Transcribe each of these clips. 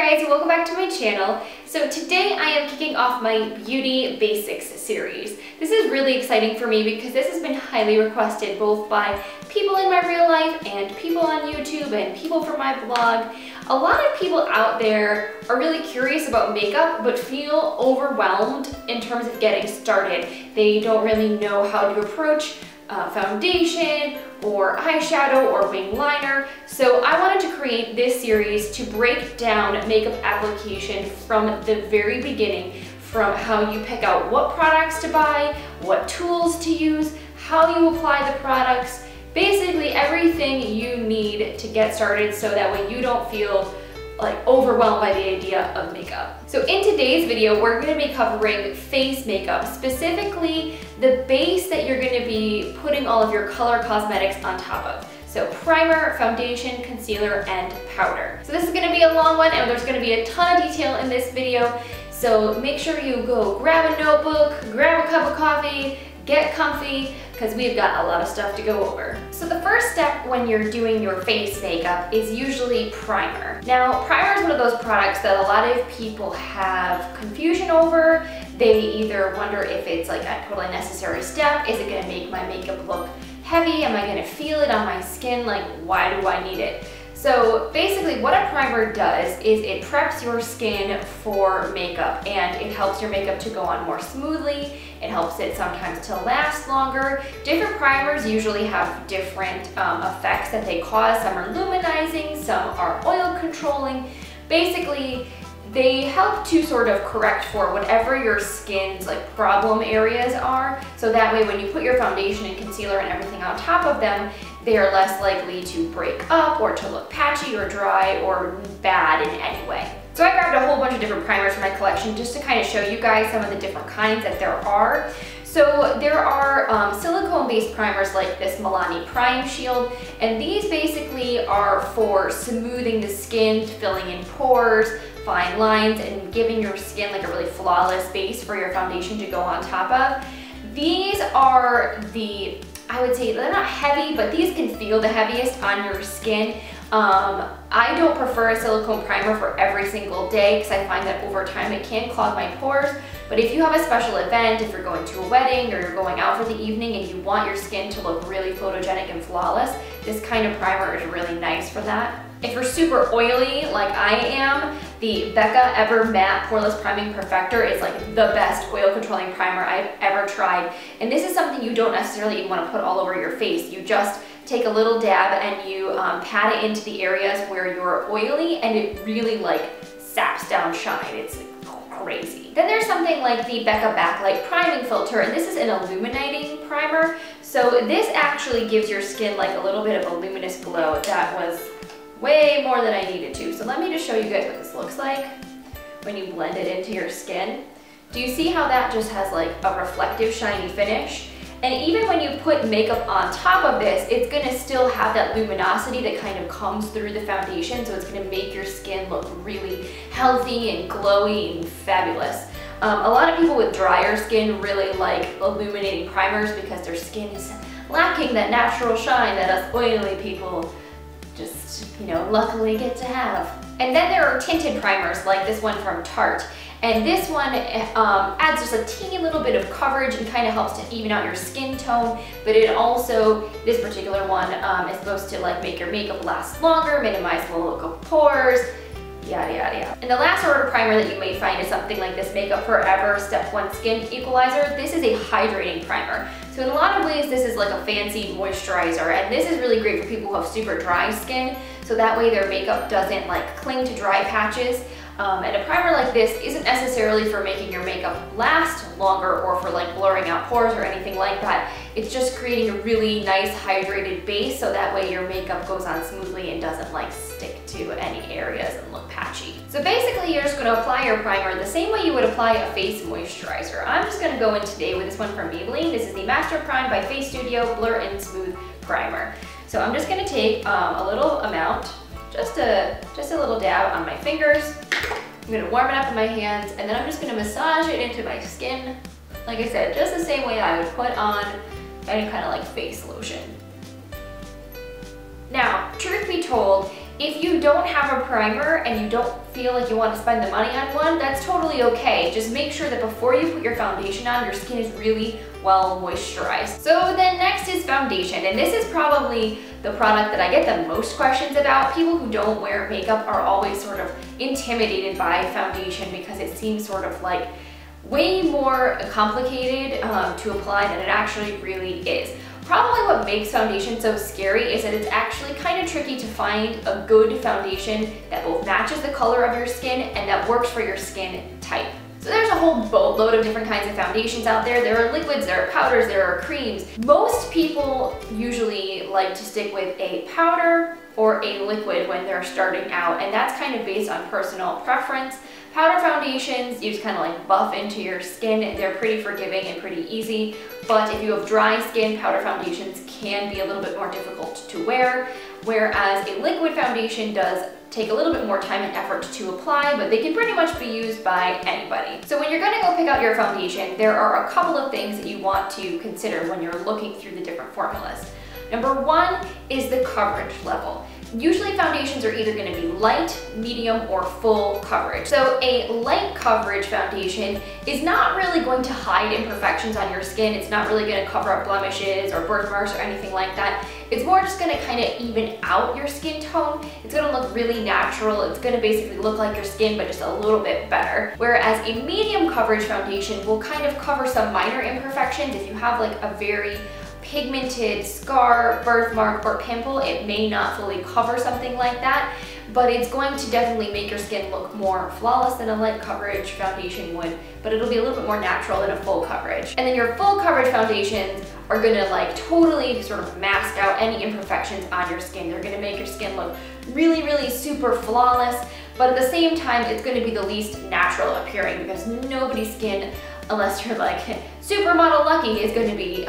guys, welcome back to my channel. So today I am kicking off my Beauty Basics series. This is really exciting for me because this has been highly requested both by people in my real life and people on YouTube and people from my blog. A lot of people out there are really curious about makeup but feel overwhelmed in terms of getting started. They don't really know how to approach foundation or eyeshadow or wing liner. So I wanted to create this series to break down makeup application from the very beginning, from how you pick out what products to buy, what tools to use, how you apply the products, basically everything you need to get started so that way you don't feel like overwhelmed by the idea of makeup. So in today's video, we're gonna be covering face makeup, specifically the base that you're gonna be putting all of your color cosmetics on top of. So primer, foundation, concealer, and powder. So this is gonna be a long one and there's gonna be a ton of detail in this video. So make sure you go grab a notebook, grab a cup of coffee, get comfy, because we've got a lot of stuff to go over. So the first step when you're doing your face makeup is usually primer. Now, primer is one of those products that a lot of people have confusion over. They either wonder if it's like a totally necessary step. Is it gonna make my makeup look heavy? Am I gonna feel it on my skin? Like, why do I need it? So basically what a primer does is it preps your skin for makeup and it helps your makeup to go on more smoothly. It helps it sometimes to last longer. Different primers usually have different effects that they cause. Some are luminizing, some are oil controlling. Basically, they help to sort of correct for whatever your skin's like problem areas are. So that way when you put your foundation and concealer and everything on top of them, they are less likely to break up or to look patchy or dry or bad in any way. So I grabbed a whole bunch of different primers from my collection just to kind of show you guys some of the different kinds that there are. So there are silicone-based primers like this Milani Prime Shield, and these basically are for smoothing the skin, filling in pores, fine lines, and giving your skin like a really flawless base for your foundation to go on top of. These are the, I would say they're not heavy, but these can feel the heaviest on your skin. I don't prefer a silicone primer for every single day because I find that over time it can clog my pores. But if you have a special event, if you're going to a wedding or you're going out for the evening and you want your skin to look really photogenic and flawless, this kind of primer is really nice for that. If you're super oily like I am, the Becca Ever Matte Poreless Priming Perfector is like the best oil controlling primer I've ever tried. And this is something you don't necessarily even want to put all over your face. You just take a little dab and you pat it into the areas where you're oily, and it really like saps down shine. It's like crazy. Then there's something like the Becca Backlight Priming Filter, and this is an illuminating primer. So this actually gives your skin like a little bit of a luminous glow that was way more than I needed to. So let me just show you guys what this looks like when you blend it into your skin. Do you see how that just has like a reflective shiny finish? And even when you put makeup on top of this, it's gonna still have that luminosity that kind of comes through the foundation, so it's gonna make your skin look really healthy and glowy and fabulous. A lot of people with drier skin really like illuminating primers because their skin is lacking that natural shine that us oily people just, you know, luckily get to have. And then there are tinted primers like this one from Tarte. And this one adds just a teeny little bit of coverage and kind of helps to even out your skin tone, but it also, this particular one is supposed to like make your makeup last longer, minimize the look of pores, yada, yada, yada. And the last sort of primer that you may find is something like this Makeup Forever Step One Skin Equalizer. This is a hydrating primer. So in a lot of ways, this is like a fancy moisturizer, and this is really great for people who have super dry skin, so that way their makeup doesn't like cling to dry patches. And a primer like this isn't necessarily for making your makeup last longer or for like blurring out pores or anything like that. It's just creating a really nice hydrated base so that way your makeup goes on smoothly and doesn't like stick to any areas and look patchy. So basically you're just gonna apply your primer the same way you would apply a face moisturizer. I'm just gonna go in today with this one from Maybelline. This is the Master Prime by Face Studio Blur and Smooth Primer. So I'm just gonna take a little amount, just a little dab on my fingers. I'm gonna warm it up in my hands, and then I'm just gonna massage it into my skin. Like I said, just the same way I would put on any kind of like face lotion. Now, truth be told, If you don't have a primer and you don't feel like you want to spend the money on one, that's totally okay. Just make sure that before you put your foundation on, your skin is really well moisturized. So then next is foundation, and this is probably the product that I get the most questions about. People who don't wear makeup are always sort of intimidated by foundation because it seems sort of like way more complicated to apply than it actually really is. Probably what makes foundation so scary is that it's actually kind of tricky to find a good foundation that both matches the color of your skin and that works for your skin type. So there's a whole boatload of different kinds of foundations out there. There are liquids, there are powders, there are creams. Most people usually like to stick with a powder or a liquid when they're starting out, and that's kind of based on personal preference. Powder foundations, you just kind of like buff into your skin. They're pretty forgiving and pretty easy, but if you have dry skin, powder foundations can be a little bit more difficult to wear, whereas a liquid foundation does take a little bit more time and effort to apply, but they can pretty much be used by anybody. So when you're gonna go pick out your foundation, there are a couple of things that you want to consider when you're looking through the different formulas. Number one is the coverage level. Usually foundations are either going to be light, medium, or full coverage. So a light coverage foundation is not really going to hide imperfections on your skin. It's not really going to cover up blemishes or birthmarks or anything like that. It's more just going to kind of even out your skin tone. It's going to look really natural. It's going to basically look like your skin, but just a little bit better. Whereas a medium coverage foundation will kind of cover some minor imperfections. If you have like a very pigmented scar, birthmark, or pimple, it may not fully cover something like that, but it's going to definitely make your skin look more flawless than a light coverage foundation would, but it'll be a little bit more natural than a full coverage. And then your full coverage foundations are gonna like totally sort of mask out any imperfections on your skin. They're gonna make your skin look really, really super flawless, but at the same time, it's gonna be the least natural appearing because nobody's skin, unless you're like supermodel lucky, is gonna be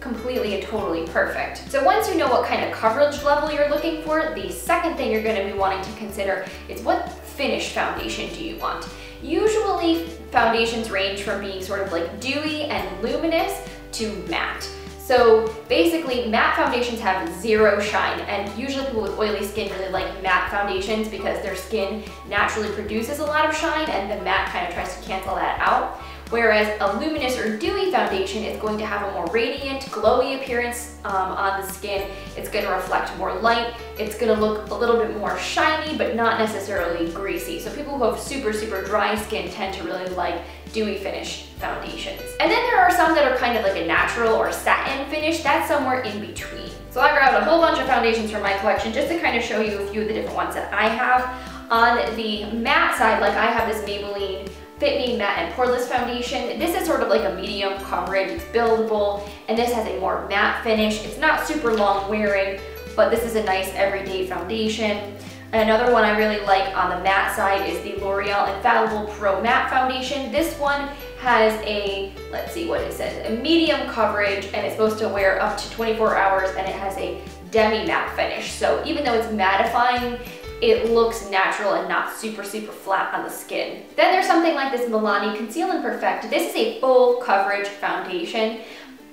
completely and totally perfect. So once you know what kind of coverage level you're looking for, the second thing you're going to be wanting to consider is what finish foundation do you want. Usually foundations range from being sort of like dewy and luminous to matte. So basically matte foundations have zero shine, and usually people with oily skin really like matte foundations because their skin naturally produces a lot of shine and the matte kind of tries to cancel that out. Whereas a luminous or dewy foundation is going to have a more radiant, glowy appearance on the skin. It's going to reflect more light. It's going to look a little bit more shiny, but not necessarily greasy. So people who have super, super dry skin tend to really like dewy finish foundations. And then there are some that are kind of like a natural or satin finish. That's somewhere in between. So I grabbed a whole bunch of foundations from my collection just to kind of show you a few of the different ones that I have. On the matte side, like I have this Maybelline Fit Me Matte and Poreless Foundation. This is sort of like a medium coverage, it's buildable, and this has a more matte finish. It's not super long wearing, but this is a nice everyday foundation. And another one I really like on the matte side is the L'Oreal Infallible Pro Matte Foundation. This one has a, let's see what it says, a medium coverage, and it's supposed to wear up to 24 hours, and it has a demi-matte finish. So even though it's mattifying, it looks natural and not super, super flat on the skin. Then there's something like this Milani Conceal and Perfect. This is a full coverage foundation,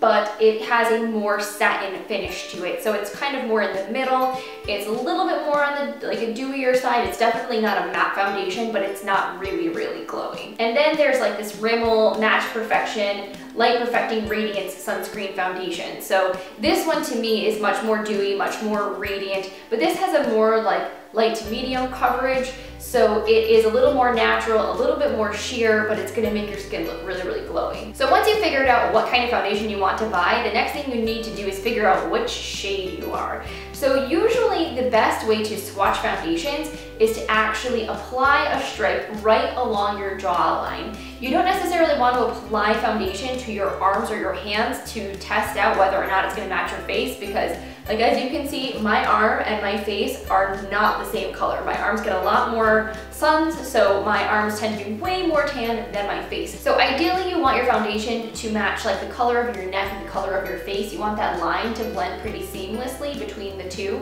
but it has a more satin finish to it. So it's kind of more in the middle. It's a little bit more on the like a dewier side. It's definitely not a matte foundation, but it's not really, really glowy. And then there's like this Rimmel Match Perfection Light Perfecting Radiance Sunscreen Foundation. So this one to me is much more dewy, much more radiant, but this has a more like light to medium coverage, so it is a little more natural, a little bit more sheer, but it's gonna make your skin look really, really glowy. So once you've figured out what kind of foundation you want to buy, the next thing you need to do is figure out which shade you are. So usually the best way to swatch foundations is to actually apply a stripe right along your jawline. You don't necessarily want to apply foundation to your arms or your hands to test out whether or not it's gonna match your face, because like as you can see, my arm and my face are not the same color. My arms get a lot more suns, so my arms tend to be way more tan than my face. So ideally you want your foundation to match like the color of your neck and the color of your face. You want that line to blend pretty seamlessly between the two.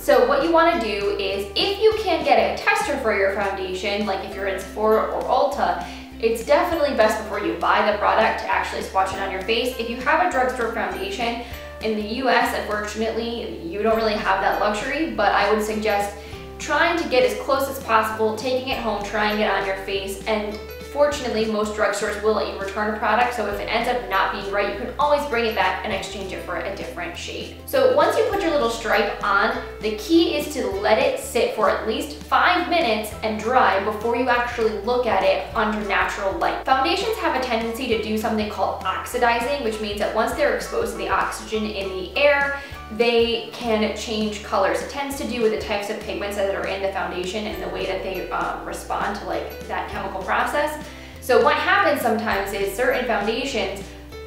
So what you want to do is, if you can get a tester for your foundation, like if you're in Sephora or Ulta, it's definitely best before you buy the product to actually swatch it on your face. If you have a drugstore foundation, In the US, unfortunately, you don't really have that luxury, but I would suggest trying to get as close as possible, taking it home, trying it on your face, and fortunately, most drugstores will let you return a product, so if it ends up not being right, you can always bring it back and exchange it for a different shade. So once you put your little stripe on, the key is to let it sit for at least 5 minutes and dry before you actually look at it under natural light. Foundations have a tendency to do something called oxidizing, which means that once they're exposed to the oxygen in the air, they can change colors. It tends to do with the types of pigments that are in the foundation and the way that they respond to that chemical process. So what happens sometimes is certain foundations,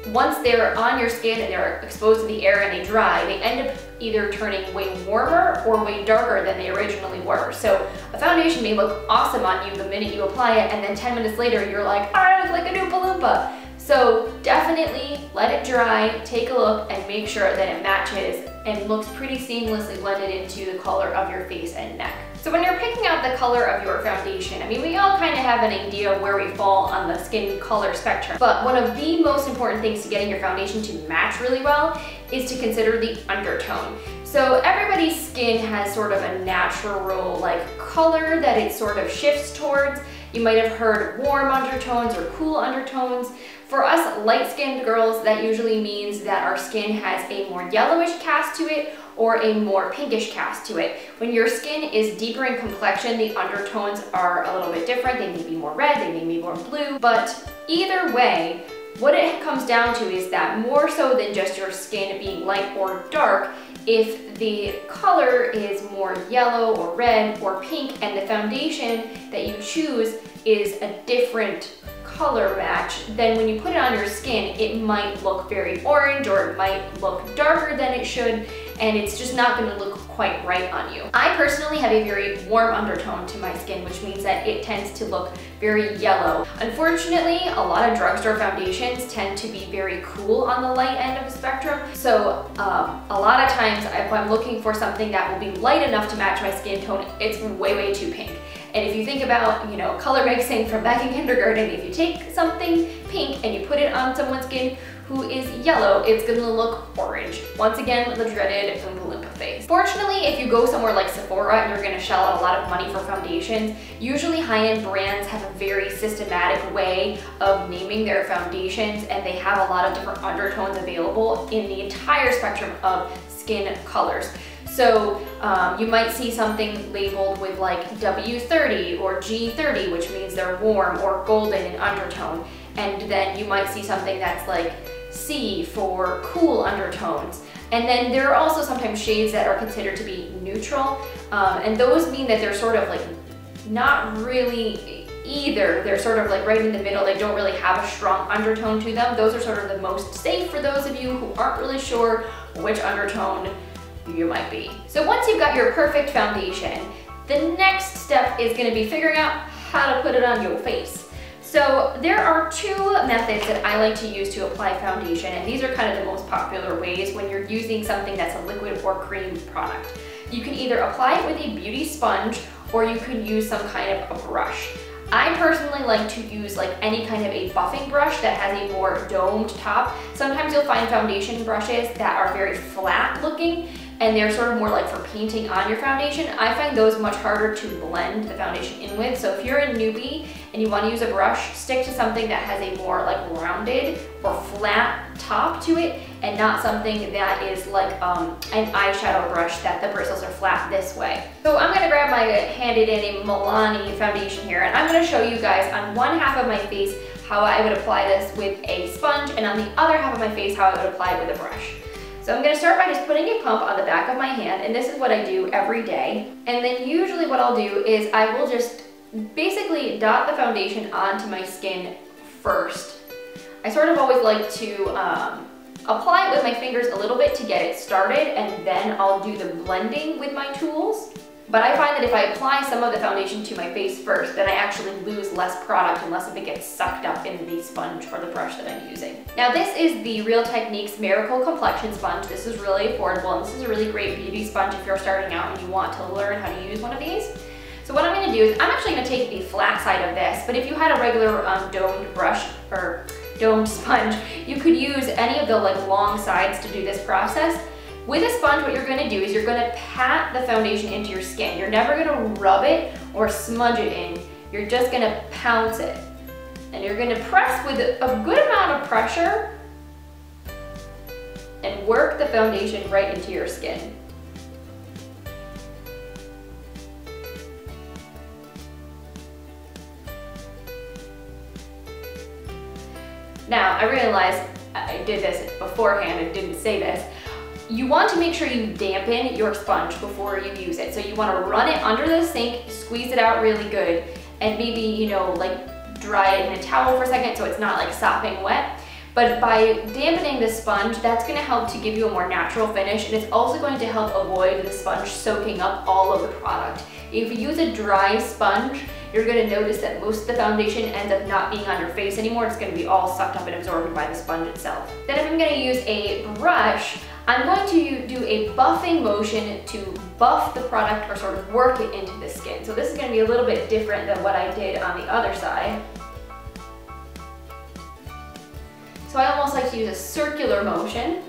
once they're on your skin and they're exposed to the air and they dry, they end up either turning way warmer or way darker than they originally were. So a foundation may look awesome on you the minute you apply it, and then 10 minutes later you're like, I look like a Noompa Loompa. So definitely let it dry, take a look, and make sure that it matches and looks pretty seamlessly blended into the color of your face and neck. So when you're picking out the color of your foundation, I mean, we all kind of have an idea of where we fall on the skin color spectrum, but one of the most important things to getting your foundation to match really well is to consider the undertone. So everybody's skin has sort of a natural color that it sort of shifts towards. You might have heard warm undertones or cool undertones. For us light-skinned girls, that usually means that our skin has a more yellowish cast to it or a more pinkish cast to it. When your skin is deeper in complexion, the undertones are a little bit different. They may be more red, they may be more blue, but either way, what it comes down to is that more so than just your skin being light or dark, if the color is more yellow or red or pink and the foundation that you choose is a different color match, then when you put it on your skin, it might look very orange or it might look darker than it should, and it's just not going to look quite right on you. I personally have a very warm undertone to my skin, which means that it tends to look very yellow. Unfortunately, a lot of drugstore foundations tend to be very cool on the light end of the spectrum, so a lot of times if I'm looking for something that will be light enough to match my skin tone, it's way too pink. And if you think about, color mixing from back in kindergarten, if you take something pink and you put it on someone's skin who is yellow, it's going to look orange. Once again, the dreaded Oompa Loompa face. Fortunately, if you go somewhere like Sephora and you're going to shell out a lot of money for foundations, usually high-end brands have a very systematic way of naming their foundations, and they have a lot of different undertones available in the entire spectrum of skin colors. So you might see something labeled with W30 or G30, which means they're warm or golden in undertone. And then you might see something that's like C for cool undertones. And then there are also sometimes shades that are considered to be neutral. And those mean that they're sort of not really either. They're sort of right in the middle. They don't really have a strong undertone to them. Those are sort of the most safe for those of you who aren't really sure which undertone you might be. So once you've got your perfect foundation, the next step is going to be figuring out how to put it on your face. So there are two methods that I like to use to apply foundation, and these are kind of the most popular ways when you're using something that's a liquid or cream product. You can either apply it with a beauty sponge or you can use some kind of a brush. I personally like to use any kind of a buffing brush that has a more domed top. Sometimes you'll find foundation brushes that are very flat looking, and they're sort of more for painting on your foundation. I find those much harder to blend the foundation in with. So if you're a newbie and you want to use a brush, stick to something that has a more rounded or flat top to it, and not something that is an eyeshadow brush that the bristles are flat this way. So I'm gonna grab my handed in a Milani foundation here, and I'm gonna show you guys on one half of my face how I would apply this with a sponge, and on the other half of my face how I would apply it with a brush. So I'm going to start by just putting a pump on the back of my hand, and this is what I do every day. And then usually what I'll do is I will just basically dot the foundation onto my skin first. I sort of always like to apply it with my fingers a little bit to get it started, and then I'll do the blending with my tools. But I find that if I apply some of the foundation to my face first, then I actually lose less product and less of it gets sucked up in the sponge or the brush that I'm using. Now this is the Real Techniques Miracle Complexion Sponge. This is really affordable, and this is a really great beauty sponge if you're starting out and you want to learn how to use one of these. So what I'm going to do is I'm actually going to take the flat side of this, but if you had a regular domed brush or domed sponge. You could use any of the like long sides to do this process. With a sponge, what you're gonna do is you're gonna pat the foundation into your skin. You're never gonna rub it or smudge it in. You're just gonna pounce it. And you're gonna press with a good amount of pressure and work the foundation right into your skin. Now, I realized I did this beforehand and didn't say this. You want to make sure you dampen your sponge before you use it. So you want to run it under the sink, squeeze it out really good, and maybe, you know, like dry it in a towel for a second so it's not like sopping wet. But by dampening the sponge, that's going to help to give you a more natural finish, and it's also going to help avoid the sponge soaking up all of the product. If you use a dry sponge, you're going to notice that most of the foundation ends up not being on your face anymore. It's going to be all sucked up and absorbed by the sponge itself. Then if I'm going to use a brush, I'm going to do a buffing motion to buff the product or sort of work it into the skin. So this is going to be a little bit different than what I did on the other side. So I almost like to use a circular motion.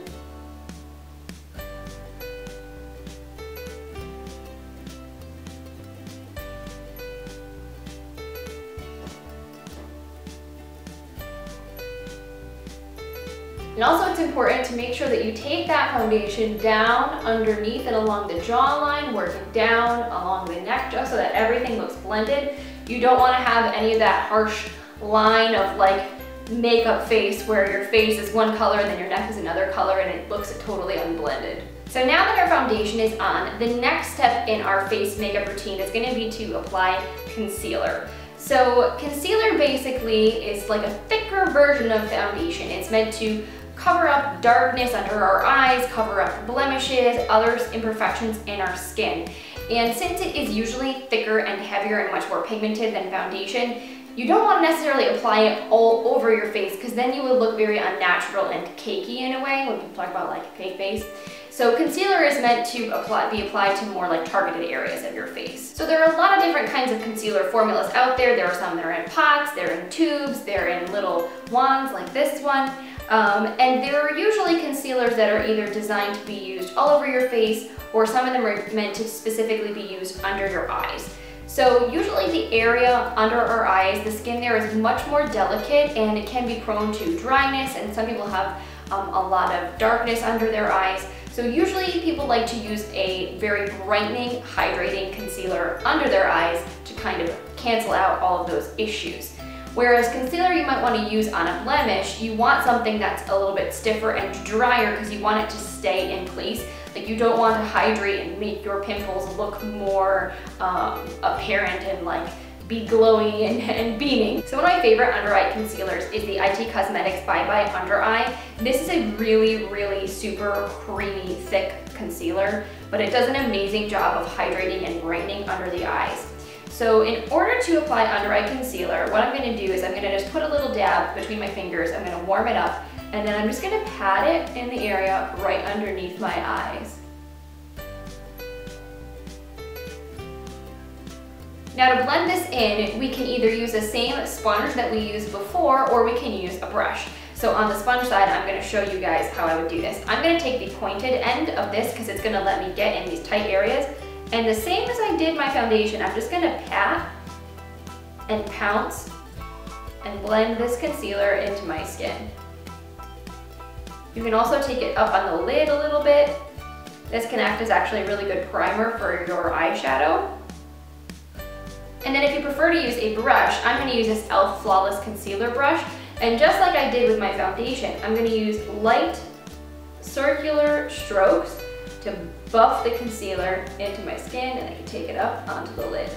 And also it's important to make sure that you take that foundation down underneath and along the jawline, work it down along the neck just so that everything looks blended. You don't want to have any of that harsh line of like makeup face where your face is one color and then your neck is another color and it looks totally unblended. So now that our foundation is on, the next step in our face makeup routine is going to be to apply concealer. So concealer basically is like a thicker version of foundation. It's meant to cover up darkness under our eyes, cover up blemishes, other imperfections in our skin. And since it is usually thicker and heavier and much more pigmented than foundation, you don't want to necessarily apply it all over your face because then you would look very unnatural and cakey in a way when people talk about like a cake face. So concealer is meant to be applied to more like targeted areas of your face. So there are a lot of different kinds of concealer formulas out there. There are some that are in pots, they're in tubes, they're in little wands like this one. And there are usually concealers that are either designed to be used all over your face, or some of them are meant to specifically be used under your eyes. So usually the area under our eyes, the skin there is much more delicate and it can be prone to dryness, and some people have a lot of darkness under their eyes. So usually people like to use a very brightening, hydrating concealer under their eyes to kind of cancel out all of those issues. Whereas concealer you might want to use on a blemish, you want something that's a little bit stiffer and drier because you want it to stay in place. Like you don't want to hydrate and make your pimples look more apparent and like be glowy and beaming. So one of my favorite under eye concealers is the IT Cosmetics Bye Bye Under Eye. This is a really, really super creamy, thick concealer, but it does an amazing job of hydrating and brightening under the eyes. So in order to apply under eye concealer, what I'm going to do is I'm going to just put a little dab between my fingers, I'm going to warm it up, and then I'm just going to pat it in the area right underneath my eyes. Now to blend this in, we can either use the same sponge that we used before, or we can use a brush. So on the sponge side, I'm going to show you guys how I would do this. I'm going to take the pointed end of this because it's going to let me get in these tight areas. And the same as I did my foundation, I'm just gonna pat and pounce and blend this concealer into my skin. You can also take it up on the lid a little bit. This can act as actually a really good primer for your eyeshadow. And then if you prefer to use a brush, I'm gonna use this e.l.f. Flawless Concealer Brush. And just like I did with my foundation, I'm gonna use light circular strokes to buff the concealer into my skin, and I can take it up onto the lid.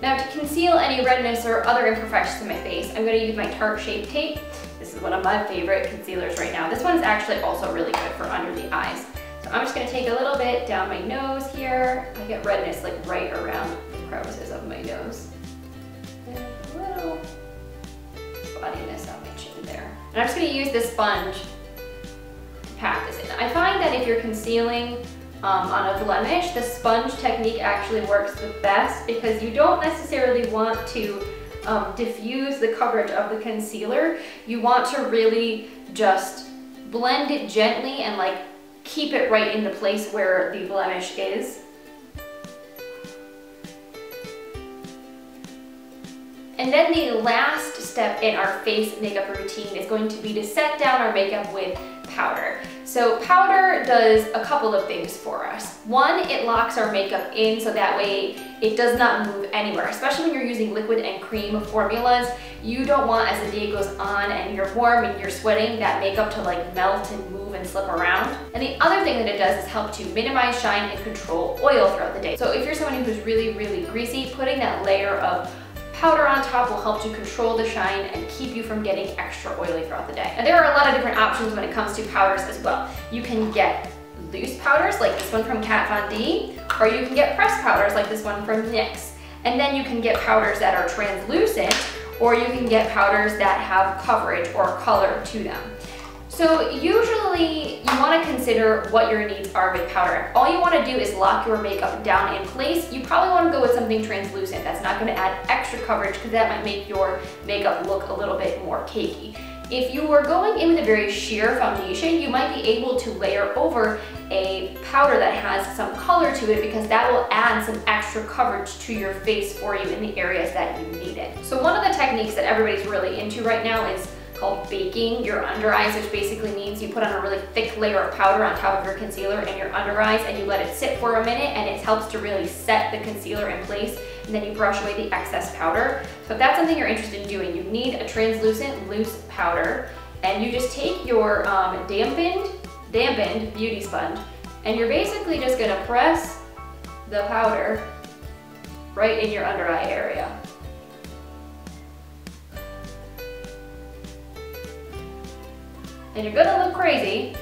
Now to conceal any redness or other imperfections in my face, I'm going to use my Tarte Shape Tape. This is one of my favorite concealers right now. This one's actually also really good for under the eyes. So I'm just going to take a little bit down my nose here. I get redness like right around the crevices of my nose. And a little spottiness on my chin there. And I'm just going to use this sponge. Pat this in. I find that if you're concealing on a blemish, the sponge technique actually works the best because you don't necessarily want to diffuse the coverage of the concealer, you want to really just blend it gently and like keep it right into place where the blemish is. And then the last step in our face makeup routine is going to be to set down our makeup with powder. So powder does a couple of things for us. One, it locks our makeup in so that way it does not move anywhere, especially when you're using liquid and cream formulas. You don't want, as the day goes on and you're warm and you're sweating, that makeup to like melt and move and slip around. And the other thing that it does is help to minimize shine and control oil throughout the day. So if you're someone who's really, really greasy, putting that layer of powder on top will help to control the shine and keep you from getting extra oily throughout the day. And there are a lot of different options when it comes to powders as well. You can get loose powders like this one from Kat Von D, or you can get pressed powders like this one from NYX. And then you can get powders that are translucent, or you can get powders that have coverage or color to them. So usually you want to consider what your needs are with powder. All you want to do is lock your makeup down in place. You probably want to go with something translucent that's not going to add extra coverage because that might make your makeup look a little bit more cakey. If you were going in with a very sheer foundation, you might be able to layer over a powder that has some color to it because that will add some extra coverage to your face for you in the areas that you need it. So one of the techniques that everybody's really into right now is called baking your under eyes, which basically means you put on a really thick layer of powder on top of your concealer and your under eyes, and you let it sit for a minute, and it helps to really set the concealer in place, and then you brush away the excess powder. So if that's something you're interested in doing, you need a translucent loose powder, and you just take your dampened beauty sponge, and you're basically just gonna press the powder right in your under eye area. And you're gonna look crazy,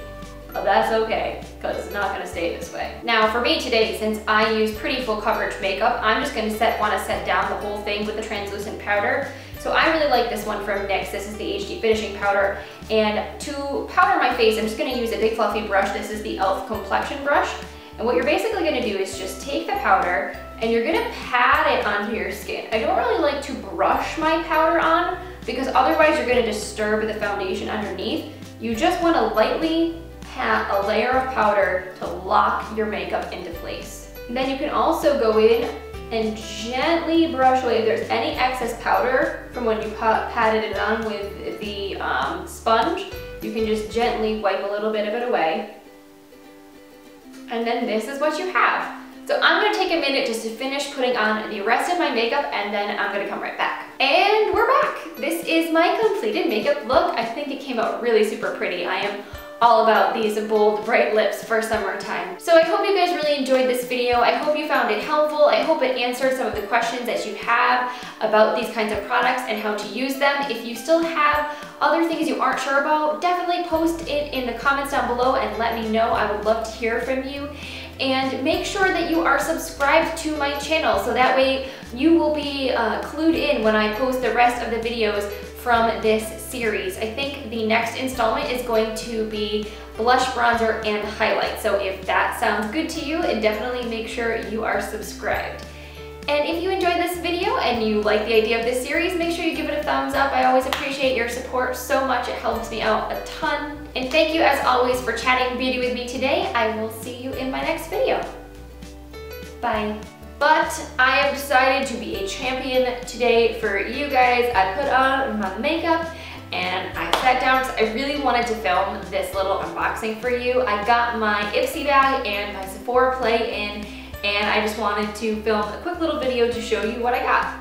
but that's okay, because it's not gonna stay this way. Now for me today, since I use pretty full coverage makeup, I'm just gonna wanna set down the whole thing with the translucent powder. So I really like this one from NYX. This is the HD Finishing Powder. And to powder my face, I'm just gonna use a big fluffy brush. This is the e.l.f. Complexion Brush. And what you're basically gonna do is just take the powder and you're gonna pat it onto your skin. I don't really like to brush my powder on because otherwise you're gonna disturb the foundation underneath. You just want to lightly pat a layer of powder to lock your makeup into place. And then you can also go in and gently brush away if there's any excess powder from when you patted it on with the sponge. You can just gently wipe a little bit of it away. And then this is what you have. So I'm going to take a minute just to finish putting on the rest of my makeup, and then I'm going to come right back. And we're back. This is my completed makeup look. I think it came out really super pretty. I am all about these bold, bright lips for summertime. So I hope you guys really enjoyed this video. I hope you found it helpful. I hope it answered some of the questions that you have about these kinds of products and how to use them. If you still have other things you aren't sure about, definitely post it in the comments down below and let me know. I would love to hear from you. And make sure that you are subscribed to my channel so that way you will be clued in when I post the rest of the videos from this series. I think the next installment is going to be blush, bronzer, and highlight. So if that sounds good to you, definitely make sure you are subscribed. And if you enjoyed this video and you like the idea of this series, make sure you give it a thumbs up. I always appreciate your support so much. It helps me out a ton. And thank you as always for chatting beauty with me today. I will see you in my next video. Bye. But I have decided to be a champion today for you guys. I put on my makeup and I sat down because I really wanted to film this little unboxing for you. I got my Ipsy bag and my Sephora Play in, and I just wanted to film a quick little video to show you what I got.